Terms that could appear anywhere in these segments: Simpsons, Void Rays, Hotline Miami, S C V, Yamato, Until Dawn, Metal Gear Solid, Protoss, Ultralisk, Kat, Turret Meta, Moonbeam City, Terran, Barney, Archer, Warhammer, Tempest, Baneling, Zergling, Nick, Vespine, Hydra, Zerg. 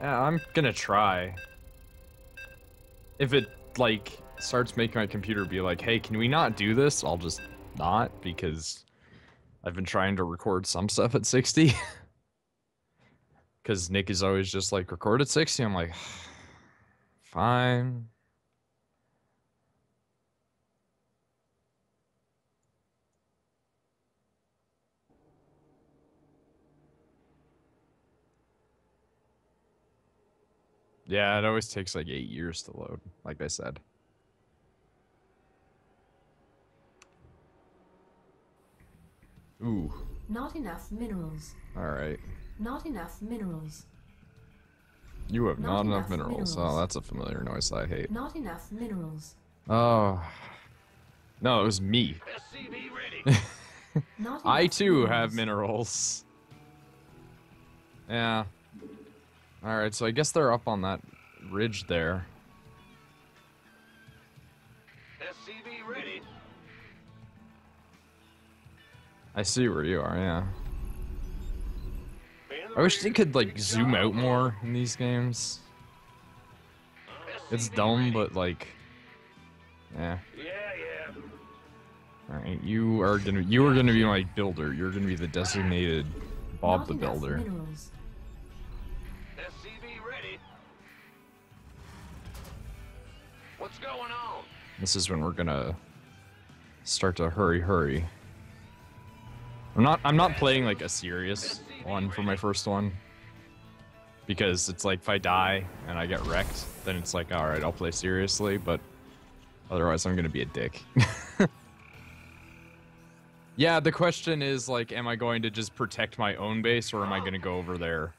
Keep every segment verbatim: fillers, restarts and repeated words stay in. Yeah, I'm gonna try. If it, like, starts making my computer be like, hey, can we not do this? I'll just not, because I've been trying to record some stuff at sixty. Because Nick is always just like, record at sixty. I'm like, fine. Yeah, it always takes like eight years to load, like I said. Ooh. Not enough minerals. All right. Not enough minerals. You have not, not enough, enough minerals. minerals. Oh, that's a familiar noise I hate. Not enough minerals. Oh. No, it was me. Ready. Not I too minerals. have minerals. Yeah. Alright, so I guess they're up on that ridge there. S C V ready. I see where you are, yeah. I wish they could, like, zoom out more in these games. It's dumb, but, like, eh. Alright, you are gonna, you are gonna be my builder. You're gonna be the designated Bob the Builder. What's going on? This is when we're gonna start to hurry, hurry. I'm not. I'm not playing like a serious one for my first one, because it's like if I die and I get wrecked, then it's like all right, I'll play seriously. But otherwise, I'm gonna be a dick. Yeah. The question is like, am I going to just protect my own base, or am I gonna go over there?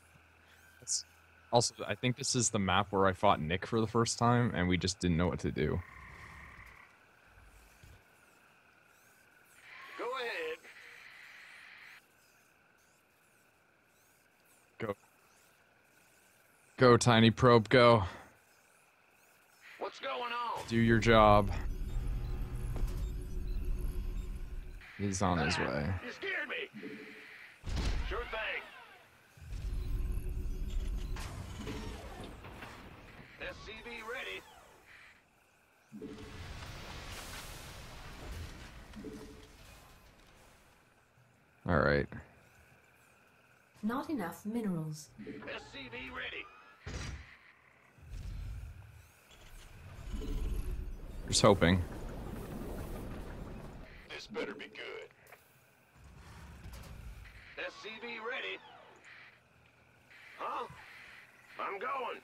Also, I think this is the map where I fought Nick for the first time, and we just didn't know what to do. Go ahead. Go. Go, Tiny Probe, go. What's going on? Do your job. He's on ah, his way. You scared me. Sure thing. All right. Not enough minerals. S C V ready. Just hoping. This better be good. S C V ready. Huh? I'm going.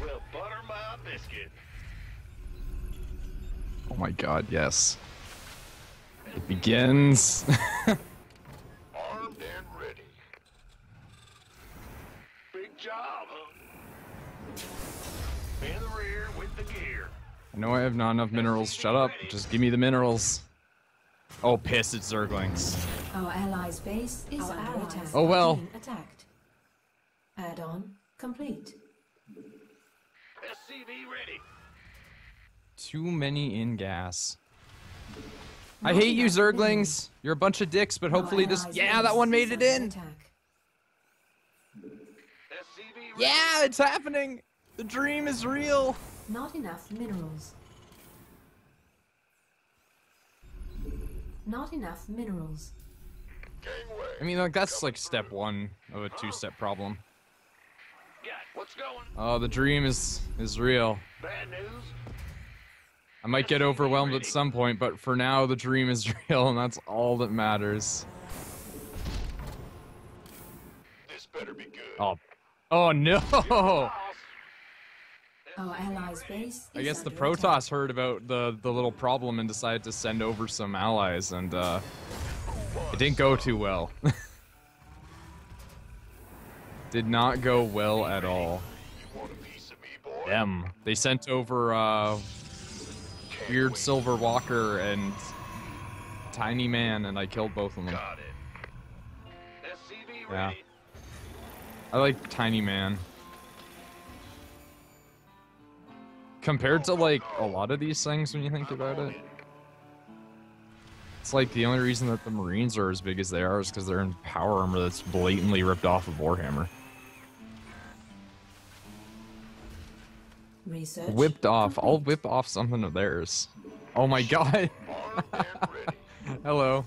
Well, butter my biscuit. Oh my God! Yes. It begins. Job. In the rear with the gear. I know I have not enough minerals. Shut up. Just give me the minerals. Oh, piss, it's Zerglings. Our allies' base is our under attack. Oh, well. Attacked. Add on complete. S C V ready. Too many in gas. I hate you, Zerglings. You're a bunch of dicks, but hopefully this. Yeah, that one made it in. Yeah, it's happening! The dream is real! Not enough minerals. Not enough minerals. I mean, like, that's like step one of a two-step problem. Oh, the dream is, is real. Bad news. I might get overwhelmed at some point, but for now, the dream is real, and that's all that matters. This better be good. Oh. Oh no! Our allies' base. I guess the Protoss heard about the the little problem and decided to send over some allies, and uh, it didn't go too well. Did not go well at all. Them. They sent over uh, Weird Silver Walker and Tiny Man, and I killed both of them. Yeah. I like Tiny Man. Compared to like a lot of these things when you think about it. It's like the only reason that the Marines are as big as they are is because they're in power armor that's blatantly ripped off of Warhammer. Research. Whipped off. I'll whip off something of theirs. Oh my god. Hello.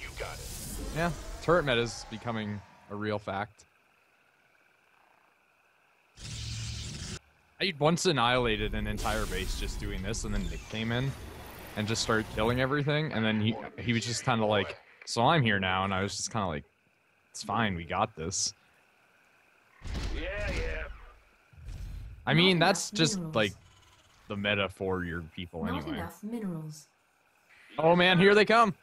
You got it. Yeah, turret meta is becoming a real fact. I once annihilated an entire base just doing this, and then Nick came in and just started killing everything, and then he he was just kind of like, so I'm here now, and I was just kind of like, it's fine, we got this. Yeah, yeah. I mean, Not that's just minerals. like the meta for your people Not anyway. Enough minerals. Oh man, here they come!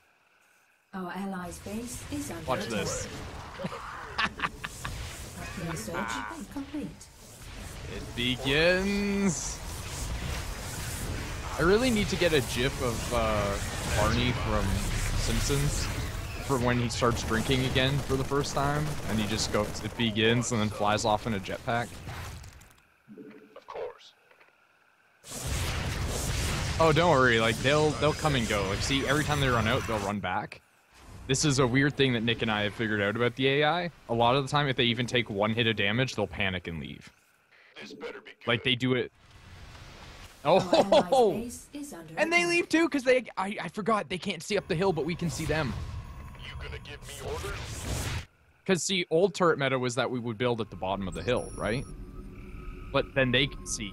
Our allies' base is under Watch this. Research complete. It begins. I really need to get a gif of uh, Barney from Simpsons for when he starts drinking again for the first time, and he just goes, it begins, and then flies off in a jetpack. Of course. Oh, don't worry. Like they'll they'll come and go. Like see, every time they run out, they'll run back. This is a weird thing that Nick and I have figured out about the A I. A lot of the time, if they even take one hit of damage, they'll panic and leave. This better be good. Like they do it. Oh, and they leave too because they. I, I forgot they can't see up the hill, but we can see them. You gonna give me orders? Because see, old turret meta was that we would build at the bottom of the hill, right? But then they can see.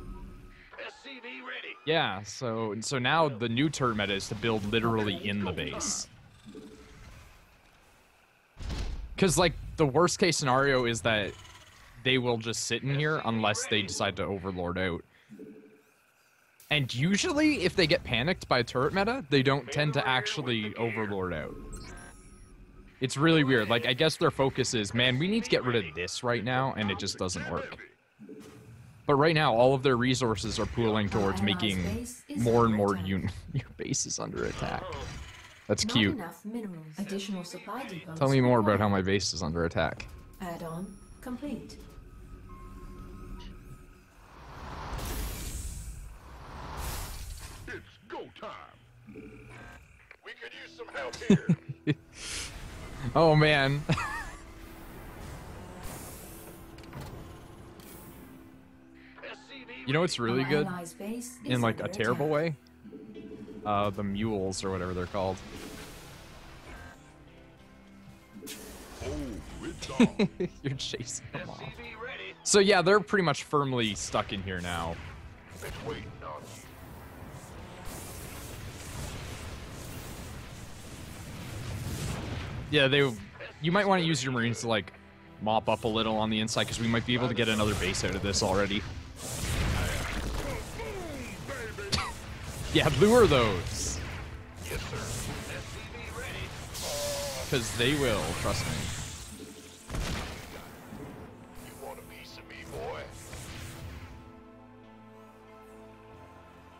S C V ready. Yeah. So and so now the new turret meta is to build literally in the base. Because like the worst case scenario is that they will just sit in here unless they decide to overlord out. And usually, if they get panicked by turret meta, they don't tend to actually overlord out. It's really weird. Like, I guess their focus is, man, we need to get rid of this right now, and it just doesn't work. But right now, all of their resources are pooling towards making more and more un- your base is under attack. That's cute. Tell me more about how my base is under attack. Add on complete. We could use some help here. Oh man. You know what's really good in like a terrible way? Uh, the mules or whatever they're called. You're chasing them off. So yeah, they're pretty much firmly stuck in here now. Yeah, they. You might want to use your Marines to like mop up a little on the inside because we might be able to get another base out of this already. Yeah, lure those. Yes, sir. Because they will, trust me. You want a piece of me, boy?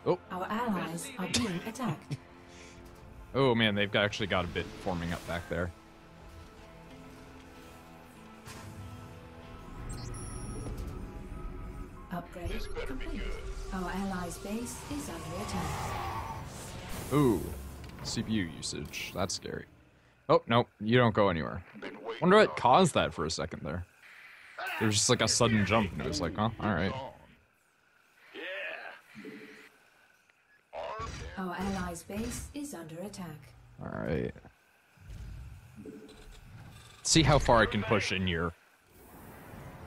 Oh. Our allies are being attacked. Oh man, they've got, actually got a bit forming up back there. Upgrade this better complete. Be good. Our allies' base is under attack. Ooh, C P U usage. That's scary. Oh no, you don't go anywhere. Wonder what caused that for a second there. There was just like a sudden jump, and it was like, oh, all right. Our allies' base is under attack. Alright. See how far I can push in here.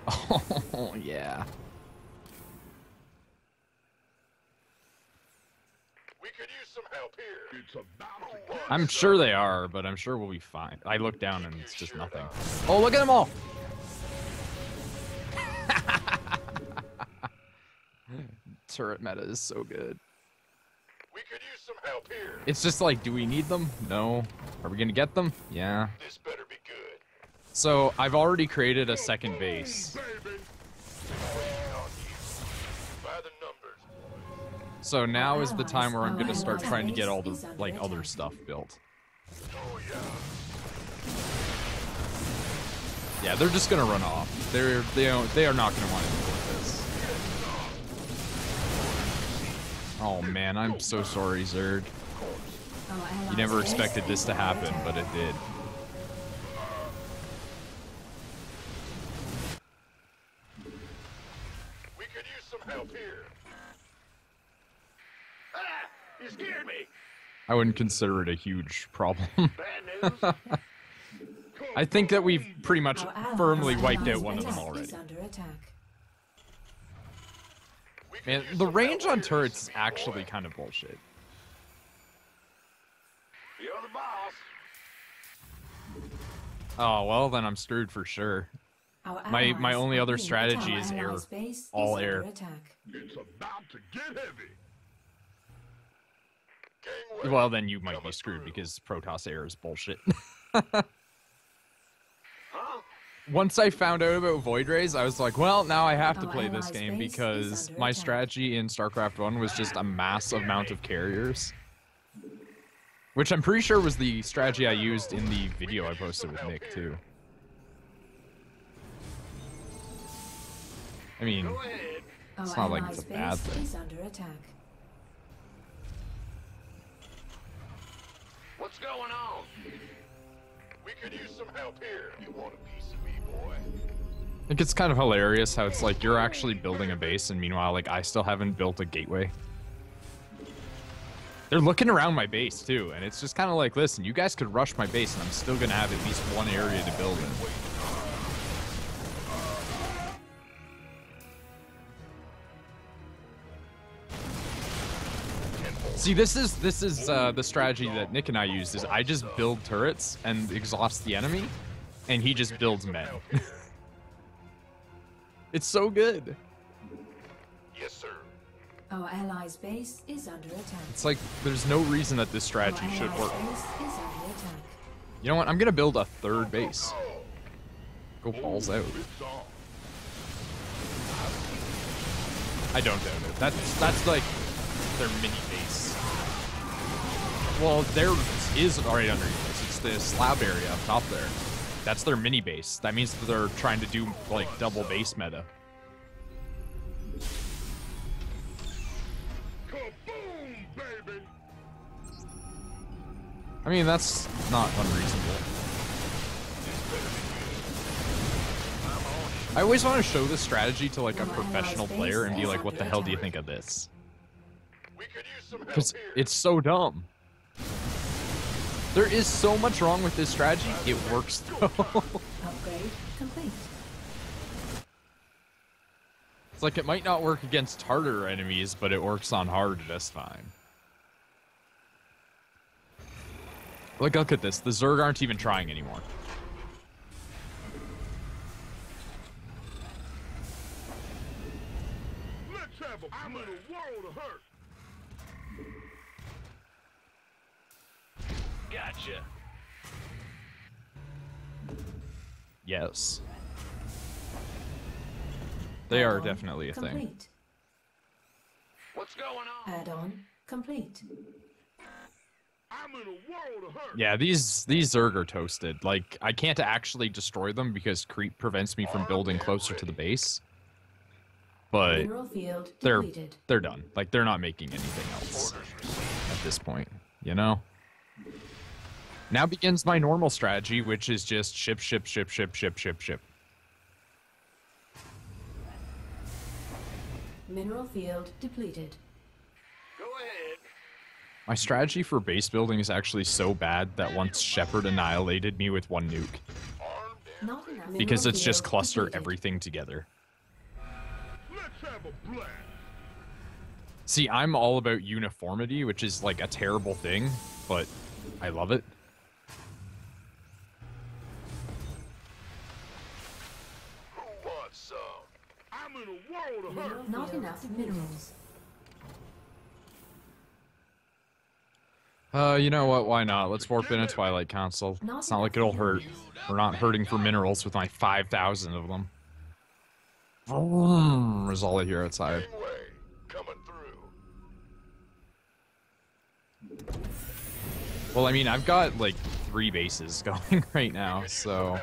Oh, yeah. We could use some help here. It's about to I'm sure they are, but I'm sure we'll be fine. I look down and it's just nothing. Oh, look at them all! Turret meta is so good. We could use some help here. It's just like, do we need them? No. Are we gonna get them? Yeah. This better be good. So I've already created a second base. So now is the time where I'm gonna start trying to get all the like other stuff built. Yeah, they're just gonna run off. They're they don't they are not gonna want to deal with this. Oh man, I'm so sorry, Zerg. You never expected this to happen, but it did. We could some help here. Ah, you scared me. I wouldn't consider it a huge problem. Bad news. I think that we've pretty much firmly wiped out one of them already. Man, the range on turrets is actually kind of bullshit. You're the boss. Oh, well, then I'm screwed for sure. My my only other strategy is air. All air. It's about to get heavy. Well, then you might be screwed because Protoss air is bullshit. Once I found out about Void Rays, I was like, well, now I have to play this game because my strategy in StarCraft one was just a mass amount of carriers. Which I'm pretty sure was the strategy I used in the video I posted with Nick, too. I mean, it's not like it's a bad thing. What's going on? We could use some help here. You want a piece of me, boy? I think it's kind of hilarious how it's like you're actually building a base, and meanwhile, like I still haven't built a gateway. They're looking around my base too, and it's just kind of like, listen, you guys could rush my base, and I'm still gonna have at least one area to build in. See, this is this is uh, the strategy that Nick and I used. Is I just build turrets and exhaust the enemy, and he just builds men. It's so good. Yes, sir. Our allies' base is under attack. It's like there's no reason that this strategy should work. You know what? I'm gonna build a third base. Go balls out. I don't doubt it. That's that's like their mini base. Well, there is already under this. It's the slab area up top there. That's their mini base. That means that they're trying to do like double base meta. Kaboom, baby. I mean, that's not unreasonable. I always want to show this strategy to like a professional player and be like, what the hell do you think of this? Because it's so dumb. There is so much wrong with this strategy, it works though. Upgrade complete. It's like it might not work against harder enemies, but it works on hard just fine. Like, look at this. The Zerg aren't even trying anymore. Let's have a I'm in a world of hurt. Gotcha. Yes. They are definitely a thing. What's going on? Add-on complete. I'm in a world of hurt. Yeah, these these Zerg are toasted. Like, I can't actually destroy them because creep prevents me from building closer to the base. But they're they're done. Like, they're not making anything else at this point. You know. Now begins my normal strategy, which is just ship, ship, ship, ship, ship, ship, ship. Mineral field depleted. Go ahead. My strategy for base building is actually so bad that once Shepard annihilated me with one nuke. Not enough. Because it's just cluster depleted. Everything together. Let's have a blast. See, I'm all about uniformity, which is like a terrible thing, but I love it. Who wants some? I'm in a world of hurt. Not enough minerals. Uh, you know what? Why not? Let's warp in a Twilight console. It's not like it'll hurt. We're not hurting for minerals with my five thousand of them. Vroom, there's all I hear outside. Well, I mean, I've got like three bases going right now, so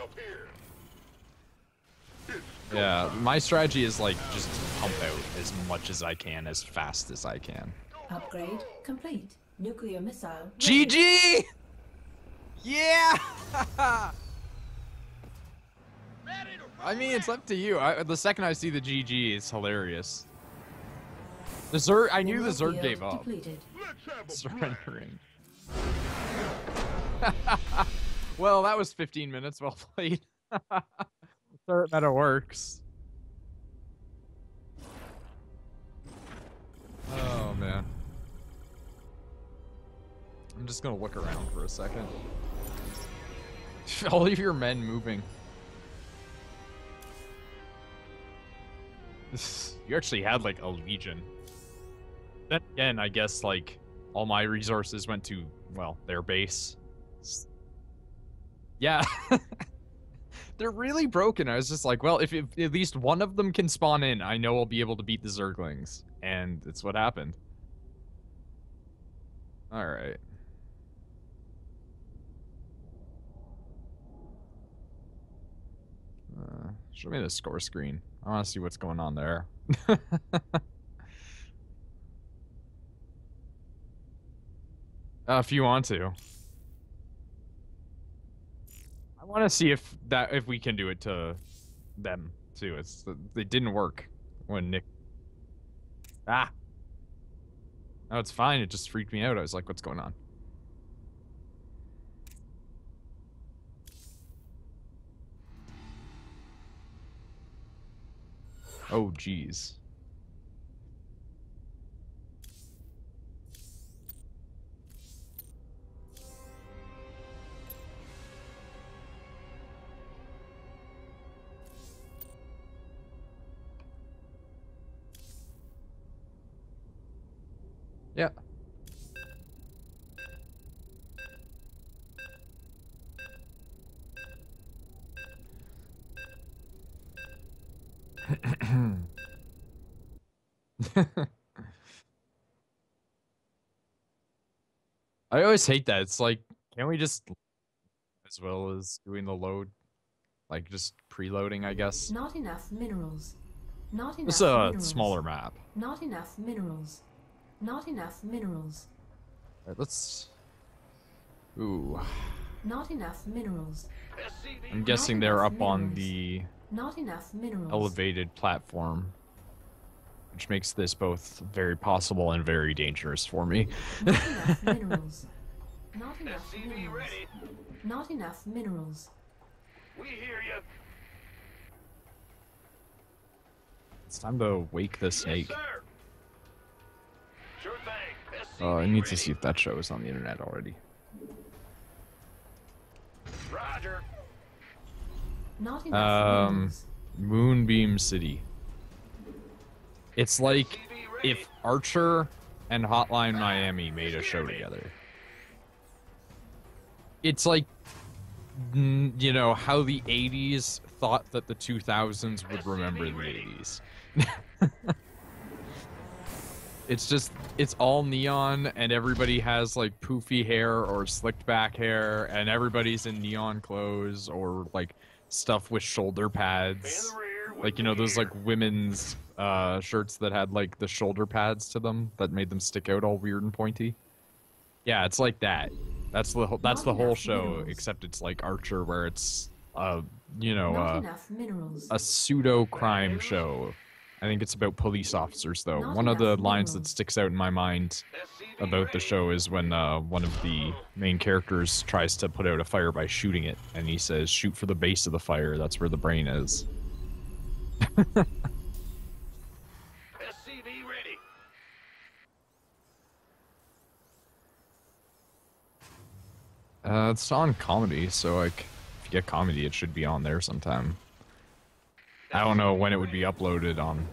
yeah, my strategy is like just pump out as much as I can, as fast as I can. Upgrade complete. Nuclear missile. Ready. G G! Yeah! I mean, it's up to you. I, the second I see the G G, it's hilarious. The Zerg, I knew the Zerg gave up. Surrendering. Well, that was fifteen minutes well played. Third meta works. Oh, man. I'm just gonna look around for a second. All of your men moving. You actually had, like, a legion. Then again, I guess, like, all my resources went to, well, their base. Yeah. They're really broken. I was just like, well, if, if at least one of them can spawn in, I know I'll be able to beat the Zerglings. And it's what happened. Alright. Uh, show me the score screen. I want to see what's going on there. Uh, if you want to. I want to see if that if we can do it to them too. It's it didn't work when Nick. Ah. No, it's fine. It just freaked me out. I was like, "What's going on?" Oh, jeez. Yeah. I always hate that. It's like, can't we just, as well as doing the load, like just preloading, I guess. Not enough minerals. Not enough. It's a minerals. Smaller map. Not enough minerals. Not enough minerals. All right, let's. Ooh. Not enough minerals. I'm guessing they're up minerals. on the. Not enough minerals. Elevated platform, which makes this both very possible and very dangerous for me. Not enough minerals. Not enough minerals. Ready. Not enough minerals. We hear you. It's time to wake the snake. Yes, sir. Sure thing. Oh, I need ready. to see if that show is on the internet already. Roger. Not enough um, minerals. Moonbeam City. It's like if Archer and Hotline Miami made a show together. It's like, you know, how the eighties thought that the two thousands would remember the eighties. It's just, it's all neon and everybody has like poofy hair or slicked back hair and everybody's in neon clothes or like stuff with shoulder pads. Like, you know, those like women's uh, shirts that had like the shoulder pads to them that made them stick out all weird and pointy. Yeah, it's like that. That's the whole, that's the whole show, except it's like Archer where it's, uh, you know, uh, a pseudo crime show. I think it's about police officers though. One of the lines that sticks out in my mind about the show is when uh, one of the main characters tries to put out a fire by shooting it. And he says, shoot for the base of the fire. That's where the brain is. S C V ready. Uh, it's on comedy, so like if you get comedy, it should be on there sometime. I don't know when it would be uploaded on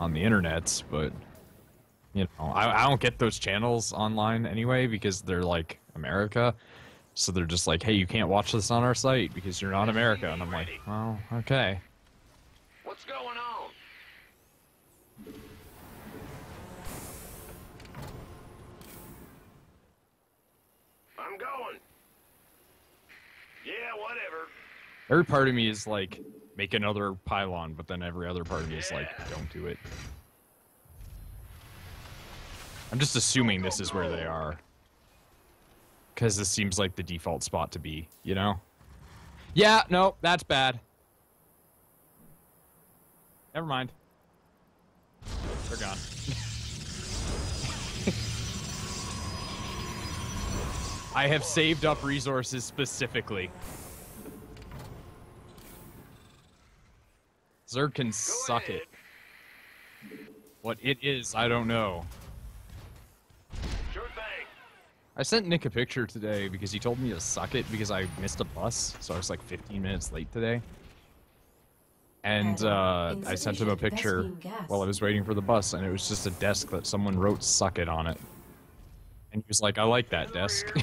on the internets, but you know, I, I don't get those channels online anyway because they're like America, so they're just like, hey, you can't watch this on our site because you're not America, and I'm like, well, okay. What's going on? I'm going. Yeah, whatever. Every part of me is like, make another pylon, but then every other part of me is like, don't do it. I'm just assuming this is where they are. Because this seems like the default spot to be, you know? Yeah, no, that's bad. Never mind. They're gone. I have saved up resources specifically. Zerg can suck it. What it is, I don't know. Sure thing. I sent Nick a picture today because he told me to suck it because I missed a bus, so I was like fifteen minutes late today. And uh, I sent him a picture while I was waiting for the bus, and it was just a desk that someone wrote "suck it" on it. And he was like, "I like that desk."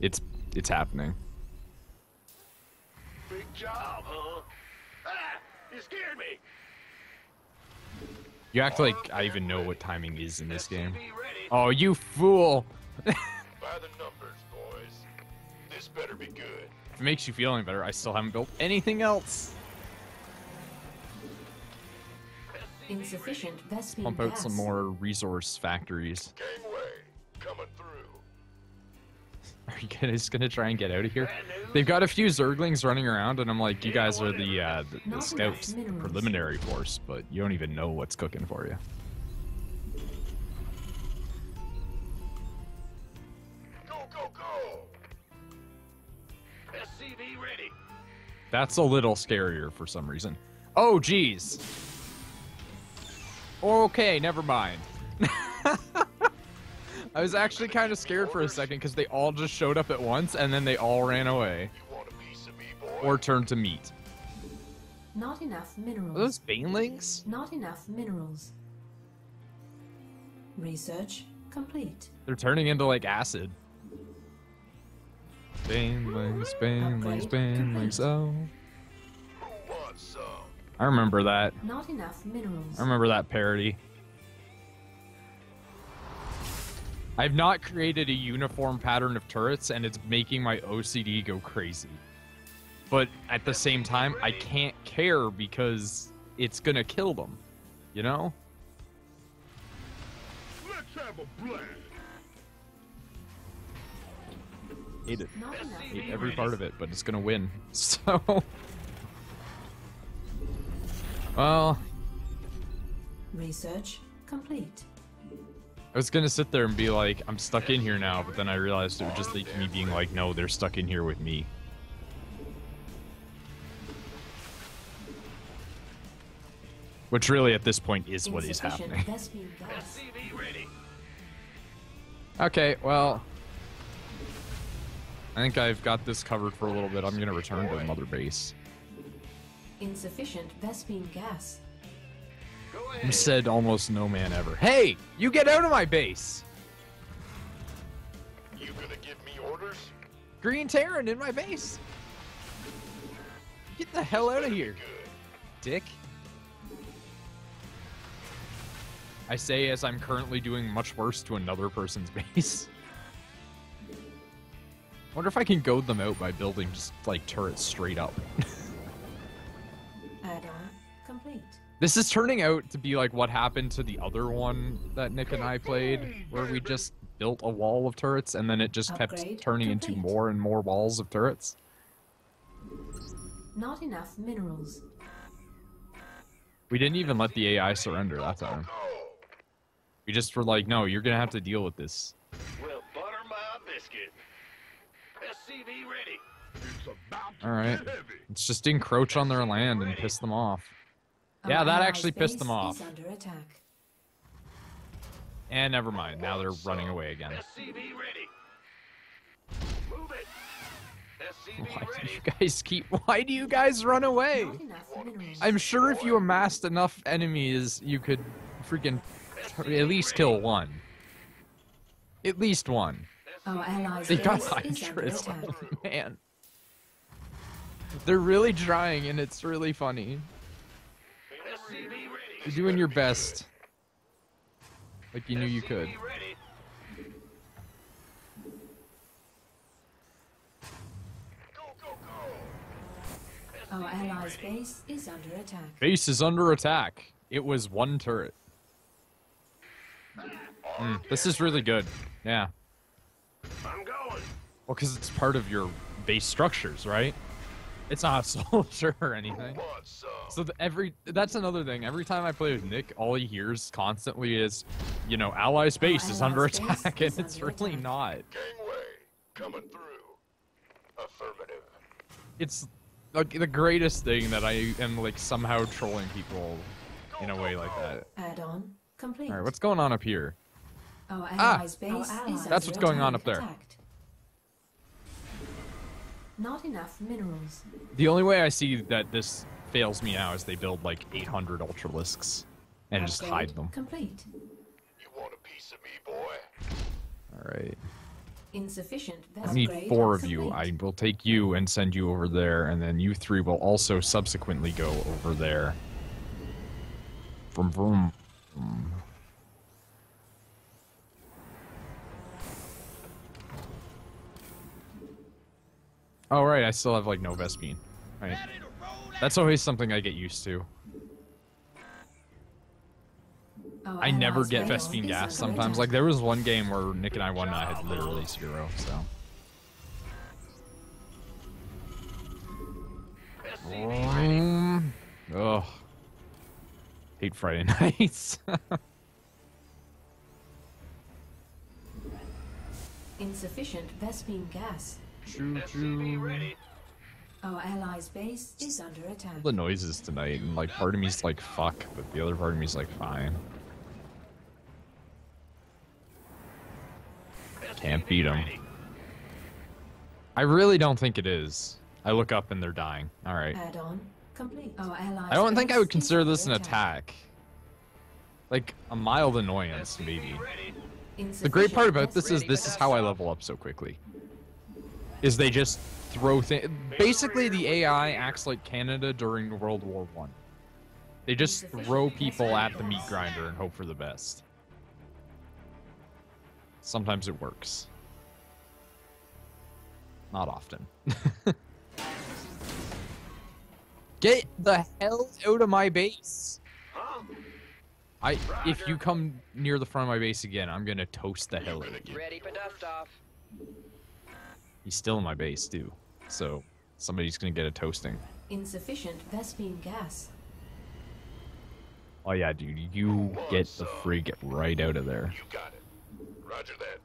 It's it's happening. Big job, huh? Ah, you scared me. You act like I even know what timing is in this game. Oh, you fool! By the numbers, boys. This better be good. If it makes you feel any better, I still haven't built anything else. Insufficient. Pump out some more resource factories. Coming through. Are you guys gonna try and get out of here? They've got a few Zerglings running around, and I'm like, you guys are the uh, the, the scouts, the preliminary force, but you don't even know what's cooking for you. Go go go! S C V ready. That's a little scarier for some reason. Oh geez. Okay, never mind. I was actually kind of scared for a second because they all just showed up at once and then they all ran away. You want a piece of me, boy? Or turned to meat. Not enough minerals. Are those banelings? Not enough minerals. Research complete. They're turning into like acid. Banelings, banelings, banelings, oh. Who wants some? I remember that. Not enough minerals. I remember that parody. I've not created a uniform pattern of turrets, and it's making my O C D go crazy. But at the same time, I can't care because it's gonna kill them, you know? Let's have a blast. Hate it. Hate every part of it, but it's gonna win. So. Well, research complete. I was gonna sit there and be like, I'm stuck in here now, but then I realized it would just lead to me being like, no, they're stuck in here with me. Which really at this point is what is happening. Okay, well, I think I've got this covered for a little bit. I'm gonna return to Mother Base. Insufficient Vespine gas. You said almost no man ever. Hey, you get out of my base! You gonna give me orders? Green Terran in my base! Get the hell out of here, dick. I say as I'm currently doing much worse to another person's base. Wonder if I can goad them out by building just like turrets straight up. Complete. This is turning out to be like what happened to the other one that Nick and I played, where we just built a wall of turrets and then it just Upgrade kept turning complete. into more and more walls of turrets. Not enough minerals. We didn't even let the A I surrender that time. We just were like, no, you're gonna have to deal with this. Well, butter my biscuit. S C V ready. Alright, let's just encroach on their land and piss them off. Yeah, that actually pissed them off. And never mind, now they're running away again. Why do you guys keep- why do you guys run away? I'm sure if you amassed enough enemies, you could freaking at least kill one. At least one. They got Hydras, oh man. They're really trying, and it's really funny. You're doing your best. Like you knew you could. Our allies' base is under attack. Base is under attack. It was one turret. Mm, this is really good. Yeah. I'm going. Well, because it's part of your base structures, right? It's not a soldier or anything. So the, every that's another thing. Every time I play with Nick, all he hears constantly is, you know, ally space oh, is under attack, and it's really attack. not. Gangway coming through. Affirmative. It's like the greatest thing that I am like somehow trolling people in a way like that. Add on complete. All right, what's going on up here? Our ah, base is that's what's going on up there. Attacked. Not enough minerals. The only way I see that this fails me now is they build like eight hundred ultralisks and Upgrade just hide them. Complete. You want a piece of me, boy? All right. Insufficient. I need four of you. I will take you and send you over there, and then you three will also subsequently go over there. Vroom, vroom. Vroom. Oh, right, I still have, like, no Vespine. Right. That's always something I get used to. Oh, I never get Vespine gas sometimes. Like, there was one game where Nick and I won and I had literally zero, so... Um, ugh. Hate Friday nights. Insufficient Vespine gas. Choo -choo. Ready. Our allies' base is under attack. The noises tonight, and like part of me's like fuck, but the other part of me's like fine. Can't beat them. I really don't think it is. I look up and they're dying. All right. Add on complete. Our allies I don't think I would consider this an attack. attack. Like a mild annoyance, maybe. The great part about this is this is how I level up so quickly. Is they just throw things. Basically, the A I acts like Canada during World War One. They just throw people at the meat grinder and hope for the best. Sometimes it works. Not often. Get the hell out of my base! I if you come near the front of my base again, I'm gonna toast the hell out of you. Ready for dust off. He's still in my base, too. So, somebody's gonna get a toasting. Insufficient Vespine gas. Oh yeah, dude, you get the frig right out of there. You got it. Roger that.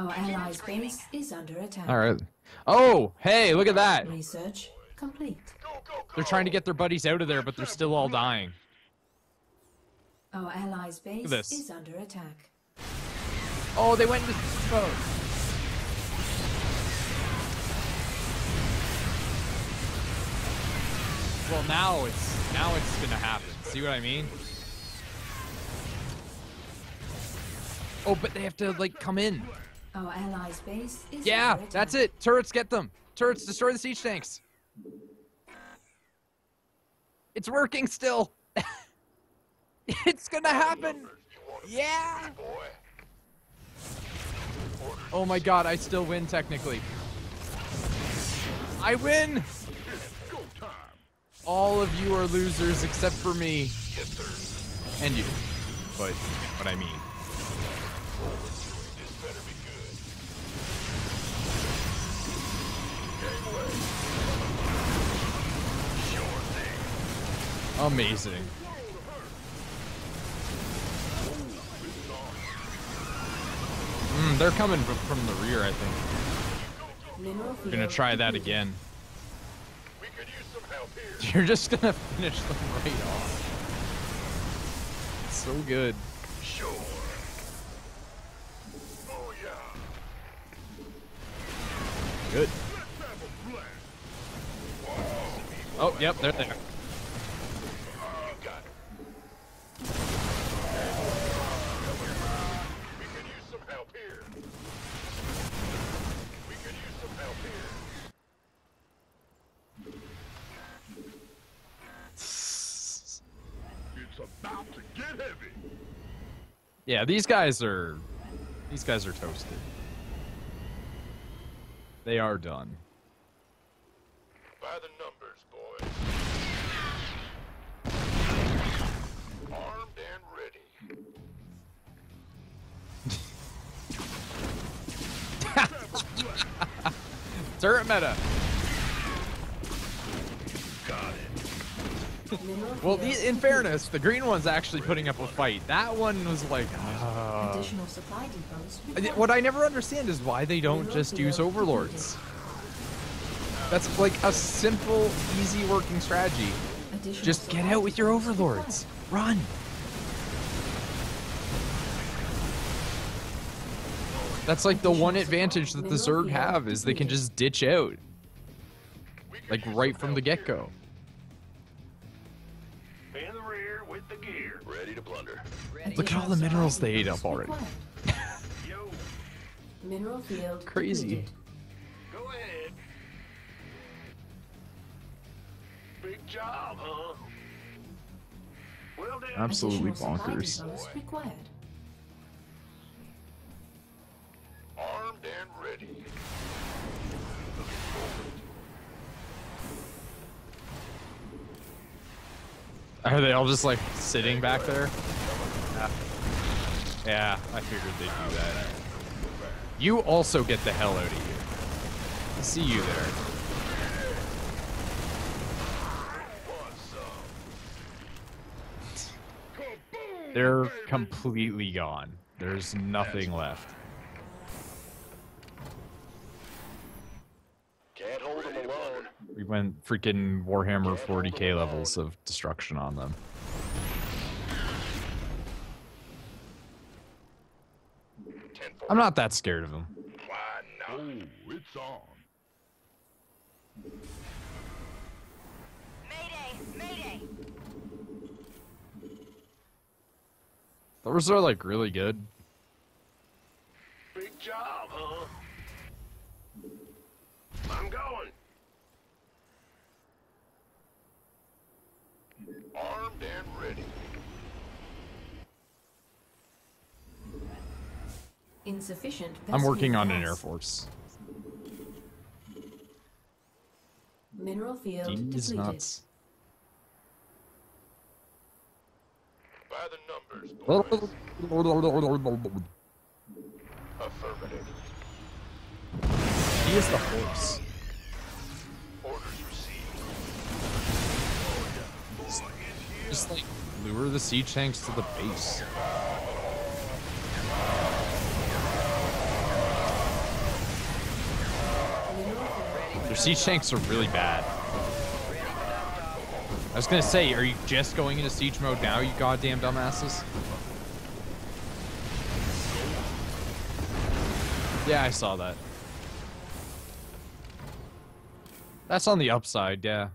Our allies' base is under attack. Alright. Oh! Hey, look at that! Research complete. Go, go, go. They're trying to get their buddies out of there, but they're still all dying. Our allies' base is under attack. Oh, they went into this boat. Well, now it's now it's gonna happen. See what I mean? Oh, but they have to like come in. Oh, allies' base is yeah, that's it. Turrets, get them. Turrets, destroy the siege tanks. It's working still. It's gonna happen. Yeah. Oh my God, I still win technically. I win. All of you are losers except for me. Yes, and you. But what I mean. This better be good. Sure thing. Amazing. Mm, they're coming from the rear, I think. We're gonna try that again. You're just gonna finish them right off. It's so good. Sure. Oh yeah. Good. Oh, yep, they're there. We could use some help here. We could use some help here. About to get heavy. Yeah, these guys are these guys are toasted. They are done. By the numbers, boys. Armed and ready. Turret meta. Got it. Well, the, in fairness, the green one's actually putting up a fight. That one was like, uh... Additional supply depots. What I never understand is why they don't just use overlords. That's like a simple, easy working strategy. Just get out with your overlords. Run. That's like the one advantage that the Zerg have, is they can just ditch out. Like right from the get-go. In the rear with the gear, ready to plunder. Look at all the minerals they ate up already. Mineral field. Crazy. Go ahead. Big job, huh? Well done. Absolutely bonkers. Armed and ready. Are they all just like sitting back there? Yeah, yeah, I figured they'd do that. You also get the hell out of here. I see you there. They're completely gone. There's nothing left. Can't hold them alone. We went freaking Warhammer forty K levels of destruction on them. I'm not that scared of them. Why not? Oh, it's on. Mayday, mayday. Those are like really good. Big job, huh? I'm going. Armed and ready. Insufficient. I'm working on an air force. Mineral field depleted. Nuts. By the numbers, boys. Affirmative. He is the horse. Just like lure the siege tanks to the base. Their siege tanks are really bad. I was gonna say, are you just going into siege mode now, you goddamn dumbasses? Yeah, I saw that. That's on the upside, yeah.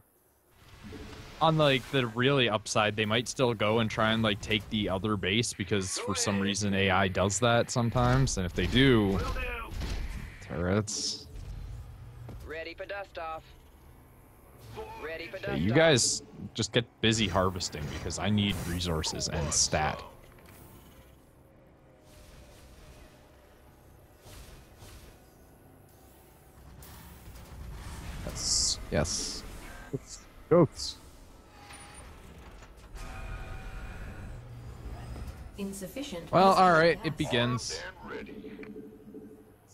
On like the really upside, they might still go and try and like take the other base, because for some reason A I does that sometimes, and if they do, turrets. Ready for dust off. Ready for dust off. You guys just get busy harvesting, because I need resources and stat. That's yes. It's goats. Insufficient. Well, all right, it begins.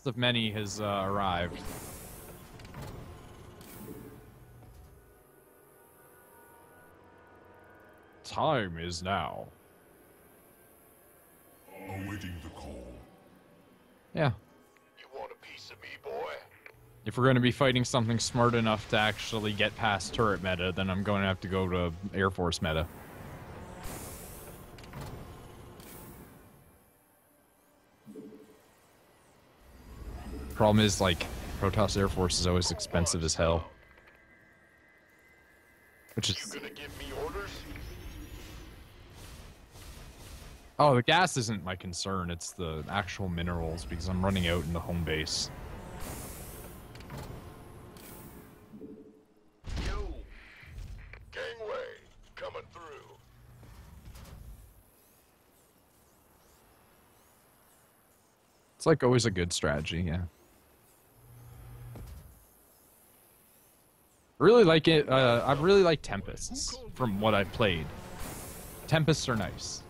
The many has uh, arrived. Time is now. Awaiting the call. Yeah. You want a piece of me, boy? If we're going to be fighting something smart enough to actually get past turret meta, then I'm going to have to go to Air Force meta. Problem is, like, Protoss Air Force is always expensive as hell. Which is... You gonna give me orders? Oh, the gas isn't my concern, it's the actual minerals, because I'm running out in the home base. Yo! Gangway, coming through. It's like always a good strategy, yeah. Really like it. Uh, I really like Tempests from what I've played. Tempests are nice.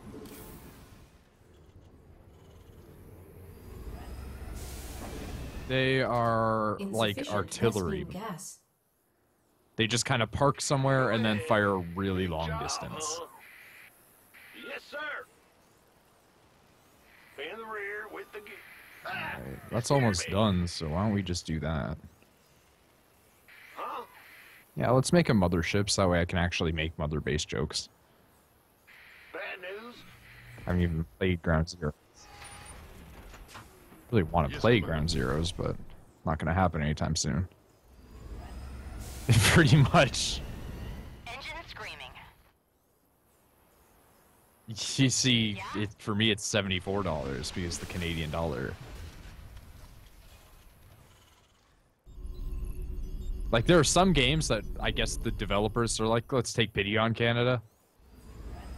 They are like artillery. They just kind of park somewhere and then fire really long distance. Yes, sir. In the rear with the... Right. That's almost done, so why don't we just do that? Huh? Yeah, let's make a mothership so that way I can actually make mother base jokes. Bad news? I haven't even played Ground Zeroes. Really want to play Ground Zeroes, but not going to happen anytime soon. Pretty much. Engine screaming. You see, yeah. It, for me it's seventy-four dollars because the Canadian dollar. Like, there are some games that I guess the developers are like, let's take pity on Canada.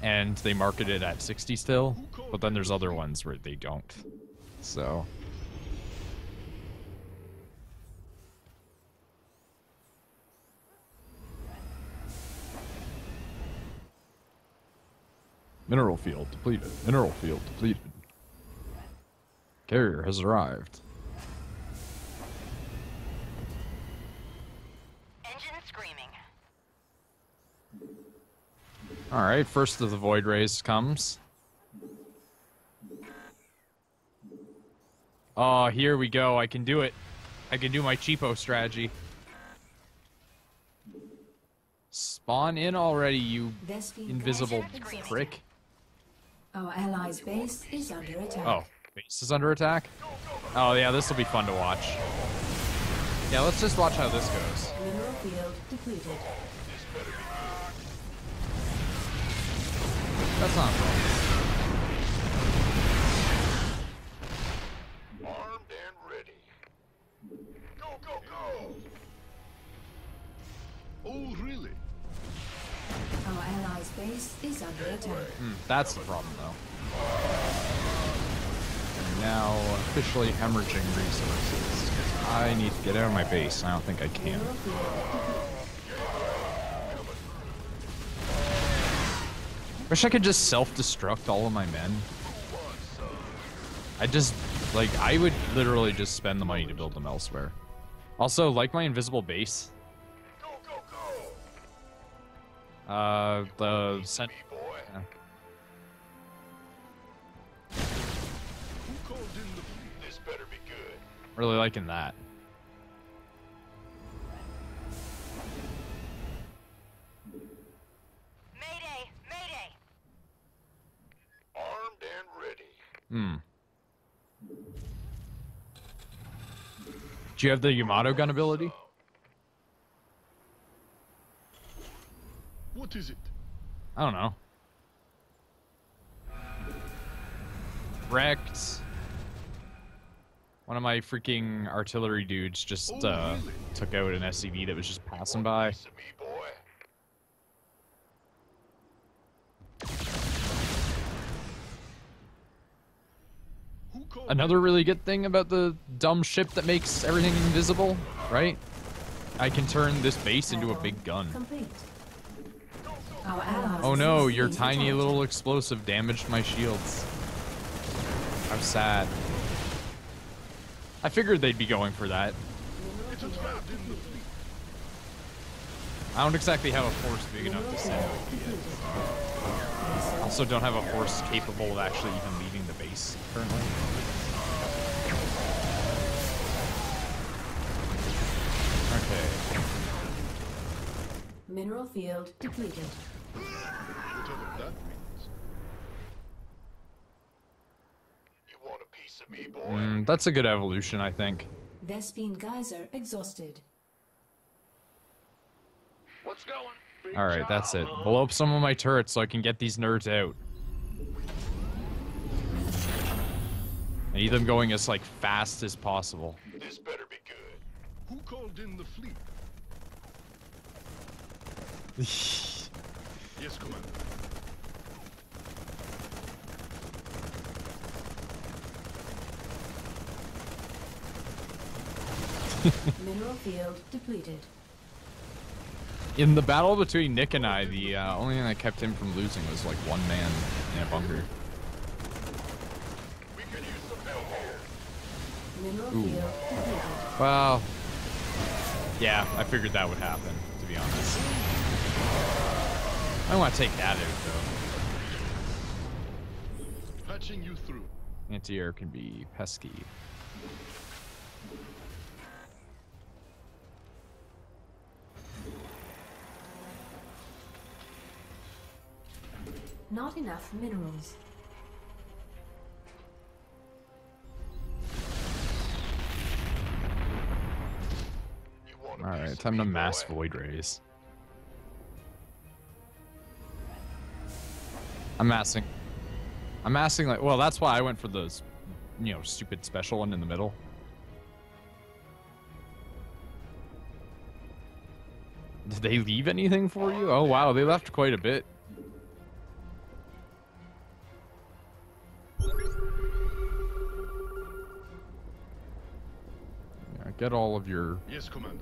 And they market it at sixty still, but then there's other ones where they don't. So... Mineral field depleted. Mineral field depleted. Carrier has arrived. Engine screaming. All right, first of the Void Rays comes. Oh, here we go. I can do it. I can do my cheapo strategy. Spawn in already, you invisible prick. Our allies' base is under attack. Oh, base is under attack? Oh yeah, this will be fun to watch. Yeah, let's just watch how this goes. Mineral field depleted. That's not wrong. Armed and ready. Go, go, go! Oh, really? Our allies' base is under attack. Mm, that's the problem, though. I'm now officially hemorrhaging resources. I need to get out of my base. I don't think I can. Wish I could just self-destruct all of my men. I just, like, I would literally just spend the money to build them elsewhere. Also, like my invisible base. Uh, the sent. Yeah. This better be good. Really liking that. Mayday, mayday. Armed and ready. Hmm. Do you have the Yamato gun ability? What is it? I don't know. Wrecked. One of my freaking artillery dudes just oh, uh, really? took out an S C V that was just passing by. Me, boy. Another really good thing about the dumb ship that makes everything invisible, right? I can turn this base into a big gun. Complete. Oh no, your tiny little explosive damaged my shields. I'm sad. I figured they'd be going for that. I don't exactly have a force big enough to send out yet. Also don't have a force capable of actually even leaving the base currently. Okay. Mineral field depleted. Whatever that means. You want a piece of me, boy? Mm, that's a good evolution, I think. Vespine geyser exhausted. What's going? All right, that's it. Blow up some of my turrets so I can get these nerds out. I need them going as like fast as possible. This better be good. Who called in the fleet? Yes, Commander. Mineral field depleted. In the battle between Nick and I, the uh, only thing that kept him from losing was like one man in a bunker. We could use some help here. Mineral Ooh. field depleted. Well, yeah, I figured that would happen. be honest. I want to take that out, though. Patching you through. Anti-air can be pesky. Not enough minerals. Alright, time to mass Void Rays. I'm massing. I'm massing like, well, that's why I went for those, you know, stupid special one in the middle. Did they leave anything for you? Oh, wow, they left quite a bit. Yeah, get all of your... Yes, Commander.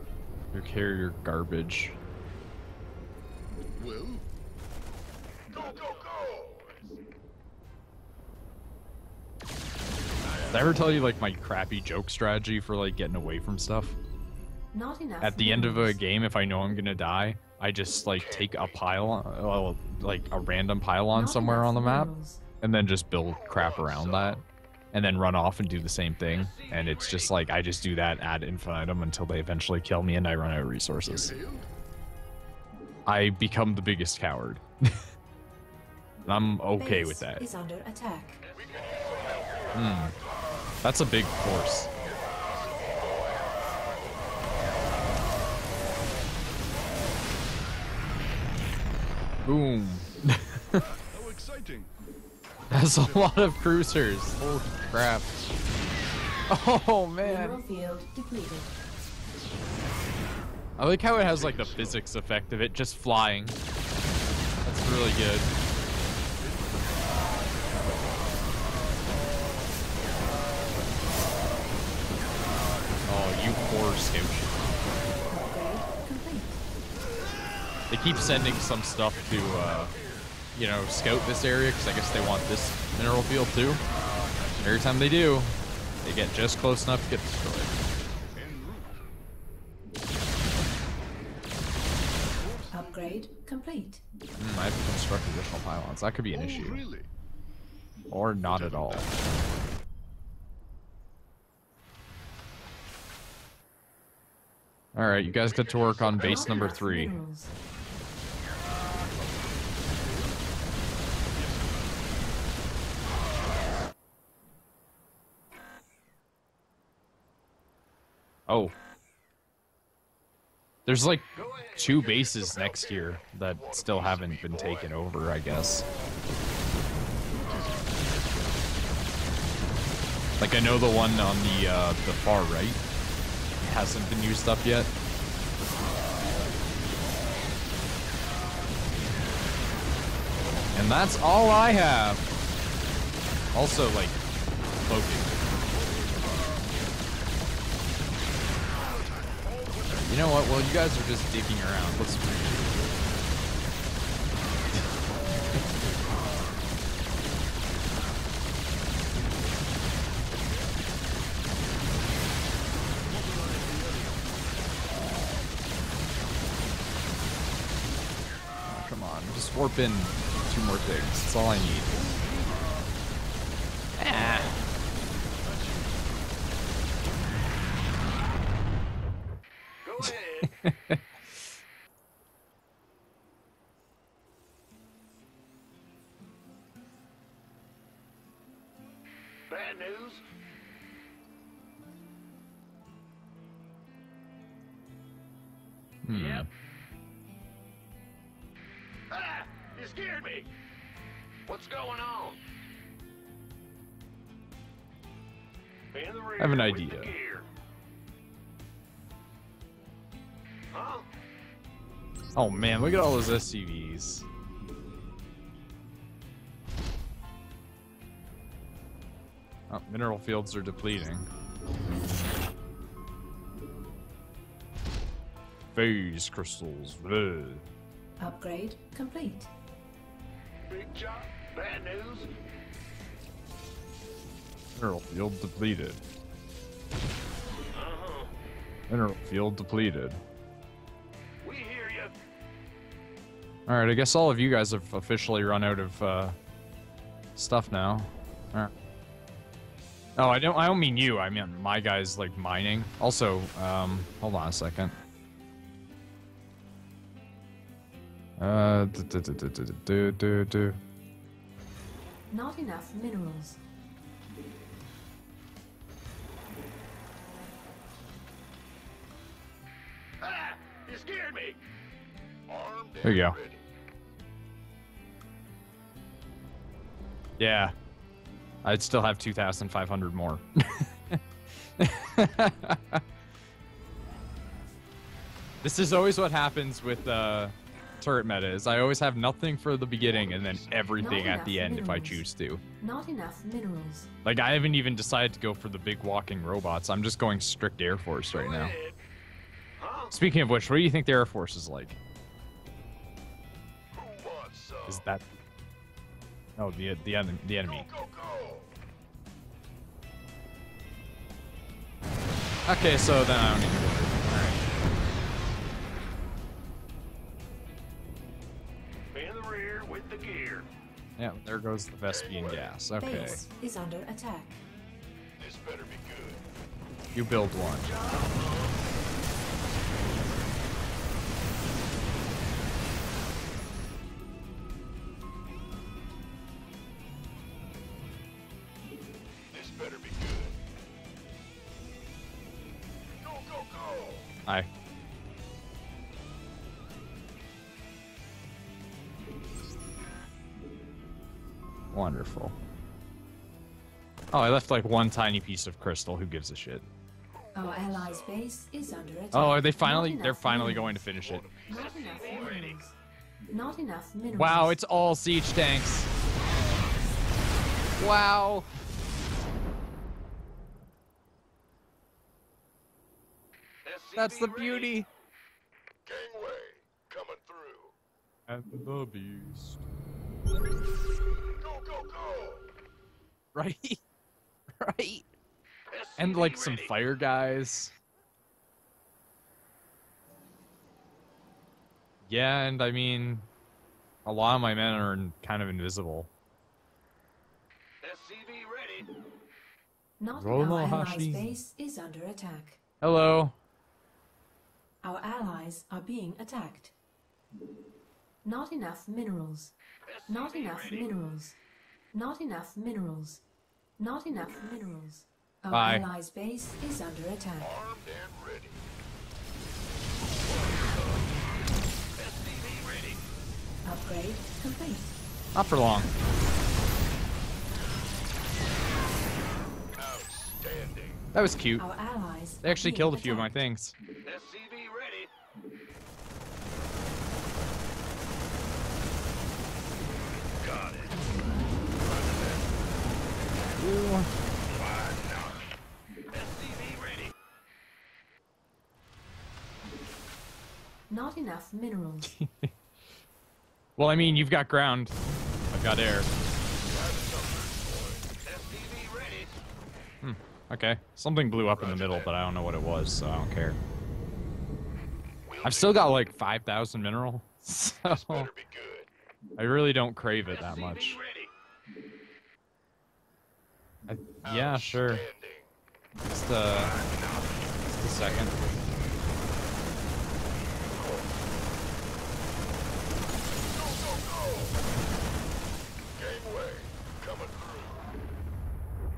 Your carrier garbage. Well? Go, go, go! Did I ever tell you, like, my crappy joke strategy for, like, getting away from stuff? Not enough. At the end of a game, if I know I'm gonna die, I just, like, take a pile, well, like, a random pylon somewhere on the map, and then just build crap around that, and then run off and do the same thing, and it's just like, I just do that ad infinitum until they eventually kill me and I run out of resources. I become the biggest coward. And I'm okay with that. Is under attack. Mm. That's a big force. Boom. How exciting. That's a lot of cruisers. Holy crap. Oh, man. I like how it has, like, the physics effect of it just flying. That's really good. Oh, you poor scout. They keep sending some stuff to, uh, you know, scout this area, because I guess they want this mineral field too. Every time they do, they get just close enough to get destroyed. Upgrade complete. Mm, I have to construct additional pylons. That could be an issue. Or not at all. Alright, you guys get to work on base number three. Oh. There's like two bases next year that still haven't been taken over, I guess. Like, I know the one on the, uh, the far right hasn't been used up yet. And that's all I have. Also, like, cloaking. You know what? Well, you guys are just digging around. Let's warp in two more things. That's all I need. Ah. Go ahead. Bad news. Hmm. Yep. Scared me. What's going on? I have an idea. Huh? Oh man, look at all those S U Vs. Oh, mineral fields are depleting. Phase crystals. Bleh. Upgrade complete. Big job, bad news. Mineral field depleted. Uh-huh. Mineral field depleted. We hear you. Alright, I guess all of you guys have officially run out of uh, stuff now. Alright. Oh, I don't I don't mean you, I mean my guys like mining. Also, um hold on a second. Uh do do do do do do do. Not enough minerals. Ah, you scared me. Armed there you go. Ready. Yeah. I'd still have two thousand five hundred more. This is always what happens with uh, turret meta, is I always have nothing for the beginning and then everything at the end minerals. If I choose to. Not enough minerals. Like, I haven't even decided to go for the big walking robots. I'm just going strict Air Force right now. Huh? Speaking of which, what do you think the Air Force is like? Who wants, uh... Is that... Oh, the, the, the enemy. Go, go, go. Okay, so then I don't need to worry. Alright. In the rear with the gear. Yeah, there goes the Vespian gas. Okay. Base is under attack. This better be good. You build one. Hi. Wonderful. Oh, I left like one tiny piece of crystal. Who gives a shit? Our allies' base is under attack. Oh, are they finally? They're finally going to finish it. Not enough minerals. Not enough minerals. Wow, it's all siege tanks. Wow. That's the beauty. Gangway coming through. At the beast. Go, go, go. Right? Right? And like some fire guys. Yeah, and I mean, a lot of my men are kind of invisible. S C V ready. Not our allies' base is under attack. Hello. Our allies are being attacked. Not enough minerals. Not enough minerals. Not enough minerals. Not enough minerals. Our Bye. allies' base is under attack. Armed and ready. S C V ready. Upgrade complete. Not for long. Outstanding. That was cute. Our allies they actually killed a few attacked. of my things. Not enough minerals. Well, I mean, you've got ground. I've got air. Hmm. Okay. Something blew up in the middle, but I don't know what it was, so I don't care. I've still got like five thousand mineral, so I really don't crave it that much. I, yeah, sure. Just, uh, just a second.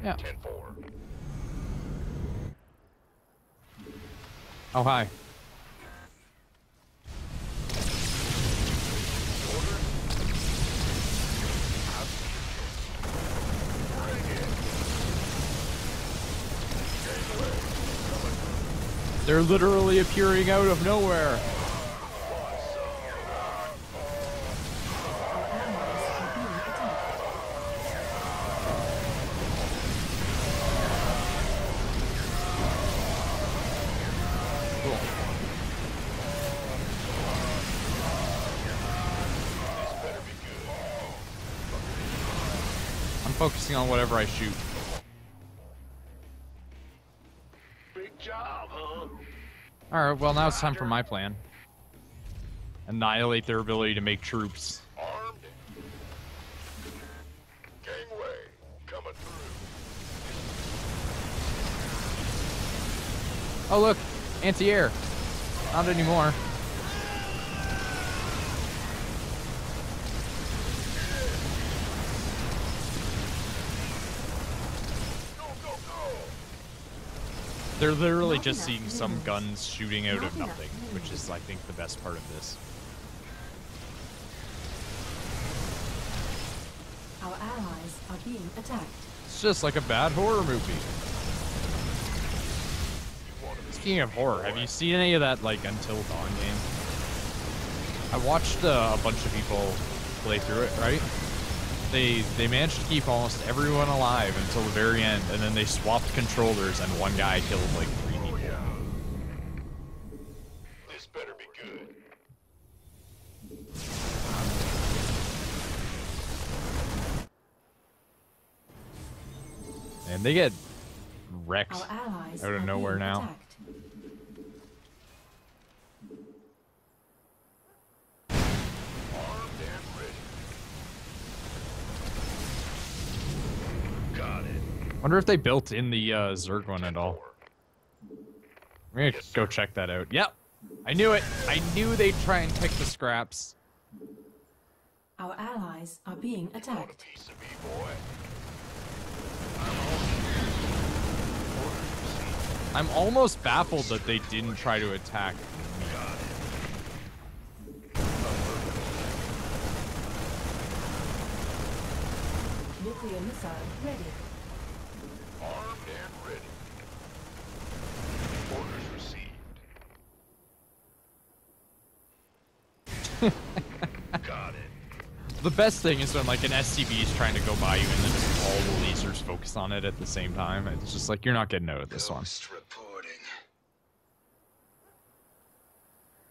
Yeah. Oh, hi. They're literally appearing out of nowhere. Cool. I'm focusing on whatever I shoot. All right, well now it's time for my plan. annihilate their ability to make troops. Armed. Gangway coming through. Oh look, anti-air. Not anymore. They're literally just seeing some guns shooting out of nothing, which is, I think, the best part of this. Our allies are being attacked. It's just like a bad horror movie. Speaking of horror, have you seen any of that, like, Until Dawn game? I watched uh, a bunch of people play through it, right? They, they managed to keep almost everyone alive until the very end, and then they swapped controllers and one guy killed like three people. Oh, yeah. This better be good. And they get wrecked out of nowhere now. Attacked. Wonder if they built in the uh, Zerg one at all. We're gonna yes, go check that out. Yep, I knew it. I knew they'd try and pick the scraps. Our allies are being attacked. I'm almost baffled that they didn't try to attack. Nuclear missile ready. Armed and ready. Orders received. Got it. The best thing is when like an S C V is trying to go by you and then just all the lasers focus on it at the same time. It's just like, you're not getting out of this one. Reporting.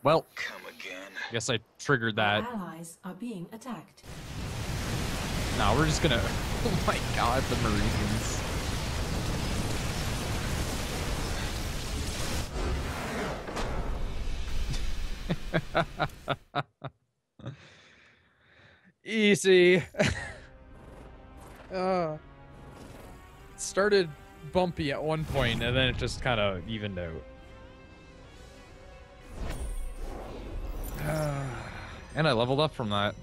Well, come again. I guess I triggered that. Our allies are being attacked. Nah, we're just gonna... Oh my god, the Marines. Easy. uh, it started bumpy at one point and then it just kind of evened out. Uh, and I leveled up from that.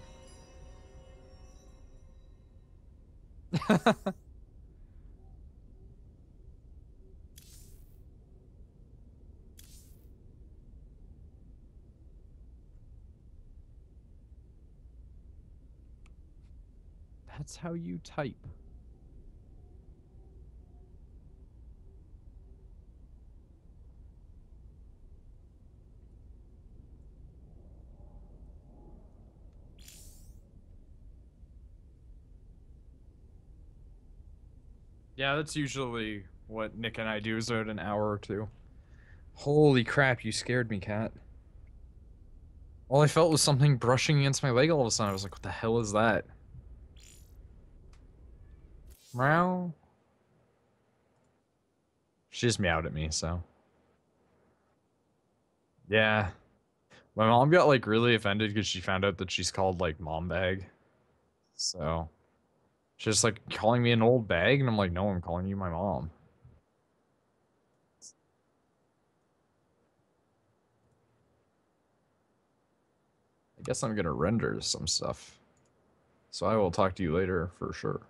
That's how you type. Yeah, that's usually what Nick and I do, is about an hour or two. Holy crap, you scared me, Kat. All I felt was something brushing against my leg all of a sudden. I was like, what the hell is that? Meow. She just meowed at me, so. Yeah. My mom got like really offended because she found out that she's called like mom bag. So she's just like calling me an old bag, and I'm like, no, I'm calling you my mom. I guess I'm gonna render some stuff. So I will talk to you later for sure.